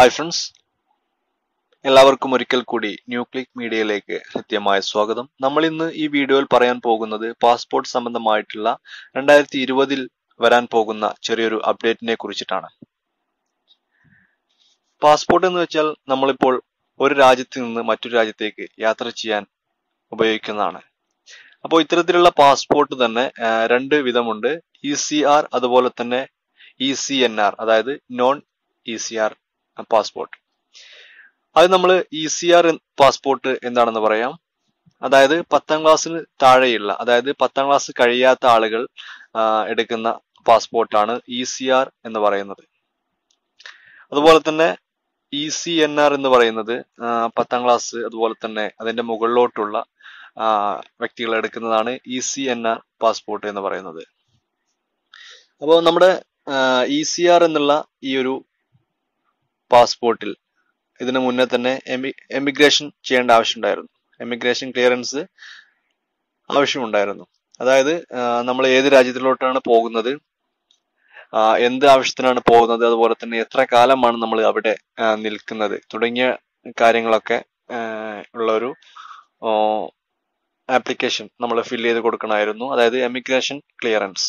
Hi friends, എല്ലാവർക്കും ഒരിക്കൽ കൂടി ന്യൂ ക്ലിക്ക് മീഡിയയിലേക്ക് ഹൃദ്യമായ സ്വാഗതം. നമ്മൾ ഇന്ന് ഈ വീഡിയോയിൽ പറയാൻ പോകുന്നത് പാസ്പോർട്ട് സംബന്ധമായിട്ടുള്ള 2020ൽ വരാൻ പോകുന്ന ചെറിയൊരു അപ്ഡേറ്റിനെ കുറിച്ചിട്ടാണ്. പാസ്പോർട്ട് എന്ന് വെച്ചാൽ നമ്മൾ ഇപ്പോൾ ഒരു രാജ്യത്ത് നിന്ന് മറ്റൊരു രാജ്യത്തേക്ക് യാത്ര ചെയ്യാൻ ഉപയോഗിക്കുന്നതാണ്. അപ്പോൾ ഇത്തരത്തിലുള്ള പാസ്പോർട്ട് തന്നെ രണ്ട് വിധമുണ്ട്. ECR അതുപോലെ തന്നെ ECNR, അതായത് നോൺ ECR പാസ്പോർട്ട്. അത് നമ്മൾ ECR പാസ്പോർട്ട് എന്താണെന്ന് പറയാം. അതായത് 10th ക്ലാസ്സിന് താഴെയുള്ള, അതായത് 10th ക്ലാസ് കഴിയാത്ത ആളുകൾ എടുക്കുന്ന പാസ്പോർട്ടാണ് ECR എന്ന് പറയുന്നത്. അതുപോലെ തന്നെ ECNR എന്ന് പറയുന്നത് 10th ക്ലാസ് അതുപോലെ തന്നെ അതിന്റെ മുകളിലോട്ടുള്ള വ്യക്തികൾ എടുക്കുന്നതാണ് ECNR പാസ്പോർട്ട് എന്ന് പറയുന്നത്. അപ്പോൾ നമ്മുടെ ECR എന്നുള്ള ഈ ഒരു പാസ്പോർട്ടിൽ ഇതിനു മുന്നേ തന്നെ എമിഗ്രേഷൻ ചെയ്യേണ്ട ആവശ്യമുണ്ടായിരുന്നു, എമിഗ്രേഷൻ ക്ലിയറൻസ് ആവശ്യമുണ്ടായിരുന്നു. അതായത് നമ്മൾ ഏത് രാജ്യത്തിലോട്ടാണ് പോകുന്നത്, എന്ത് ആവശ്യത്തിനാണ് പോകുന്നത്, അതുപോലെ തന്നെ എത്ര കാലമാണ് നമ്മൾ അവിടെ നിൽക്കുന്നത് തുടങ്ങിയ കാര്യങ്ങളൊക്കെ ഉള്ള ഒരു ആപ്ലിക്കേഷൻ നമ്മൾ ഫിൽ ചെയ്ത് കൊടുക്കണമായിരുന്നു. അതായത് എമിഗ്രേഷൻ ക്ലിയറൻസ്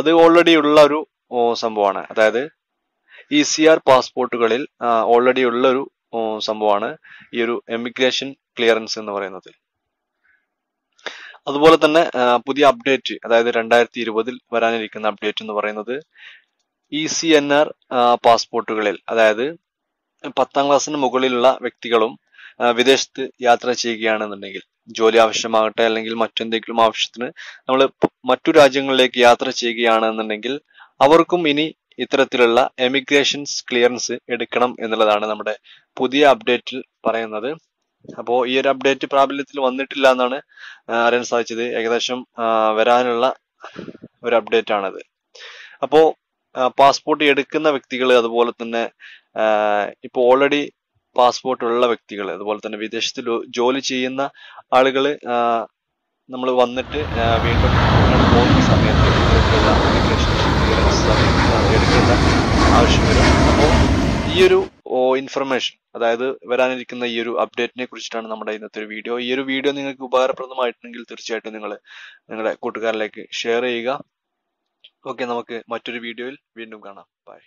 അത് ഓൾറെഡി ഉള്ള ഒരു സംഭവമാണ്. അതായത് ECR പാസ്പോർട്ടുകളിൽ ഓൾറെഡി ഉള്ള ഒരു സംഭവമാണ് ഈ ഒരു എമിഗ്രേഷൻ ക്ലിയറൻസ് എന്ന് പറയുന്നത്. അതുപോലെ തന്നെ പുതിയ അപ്ഡേറ്റ്, അതായത് 2020ൽ വരാനിരിക്കുന്ന അപ്ഡേറ്റ് എന്ന് പറയുന്നത് ECNR പാസ്പോർട്ടുകളിൽ, അതായത് 10th ക്ലാസ്സിന് മുകളിലുള്ള വ്യക്തികളും വിദേശത്ത് യാത്ര ചെയ്യുകയാണെന്നുണ്ടെങ്കിൽ, ജോലി ആവശ്യമാകട്ടെ അല്ലെങ്കിൽ മറ്റെന്തെങ്കിലും ആവശ്യത്തിന് നമ്മൾ മറ്റു രാജ്യങ്ങളിലേക്ക് യാത്ര ചെയ്യുകയാണെന്നുണ്ടെങ്കിൽ അവർക്കും ഇനി ഇത്തരത്തിലുള്ള എമിഗ്രേഷൻസ് ക്ലിയറൻസ് എടുക്കണം എന്നുള്ളതാണ് നമ്മുടെ പുതിയ അപ്ഡേറ്റിൽ പറയുന്നത്. അപ്പോൾ ഈ ഒരു അപ്ഡേറ്റ് പ്രാബല്യത്തിൽ വന്നിട്ടില്ല എന്നാണ് അറിയാൻ സാധിച്ചത്. ഏകദേശം വരാനുള്ള ഒരു അപ്ഡേറ്റ് ആണത്. അപ്പോൾ പാസ്പോർട്ട് എടുക്കുന്ന വ്യക്തികൾ, അതുപോലെ തന്നെ ഇപ്പോൾ ഓൾറെഡി പാസ്പോർട്ട് ഉള്ള വ്യക്തികൾ, അതുപോലെ തന്നെ വിദേശത്ത് ജോലി ചെയ്യുന്ന ആളുകൾ, നമ്മൾ വന്നിട്ട് വീണ്ടും പോകുന്ന സമയത്ത് എടുക്കേണ്ട ആവശ്യം വരും. അപ്പോൾ ഈ ഒരു ഇൻഫർമേഷൻ, അതായത് വരാനിരിക്കുന്ന ഈ ഒരു അപ്ഡേറ്റിനെ കുറിച്ചിട്ടാണ് നമ്മുടെ ഇന്നത്തെ ഒരു വീഡിയോ. ഈ ഒരു വീഡിയോ നിങ്ങൾക്ക് ഉപകാരപ്രദമായിട്ടുണ്ടെങ്കിൽ തീർച്ചയായിട്ടും നിങ്ങളുടെ കൂട്ടുകാരിലേക്ക് ഷെയർ ചെയ്യുക. ഓക്കെ, നമുക്ക് മറ്റൊരു വീഡിയോയിൽ വീണ്ടും കാണാം. ബൈ.